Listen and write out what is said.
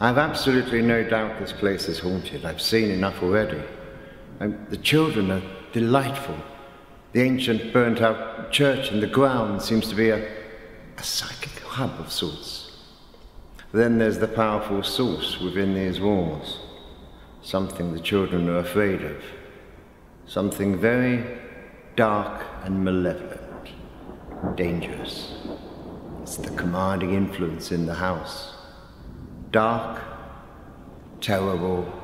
I've absolutely no doubt this place is haunted. I've seen enough already. The children are delightful. The ancient burnt-out church in the ground seems to be a psychic hub of sorts. Then there's the powerful source within these walls, something the children are afraid of, something very dark and malevolent, dangerous. It's the commanding influence in the house. Dark, terrible,